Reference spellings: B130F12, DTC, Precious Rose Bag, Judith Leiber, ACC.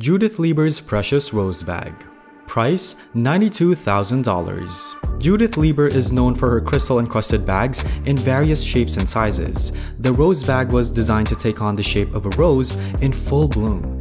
Judith Leiber's Precious Rose Bag. Price $92,000. Judith Leiber is known for her crystal-encrusted bags in various shapes and sizes. The rose bag was designed to take on the shape of a rose in full bloom.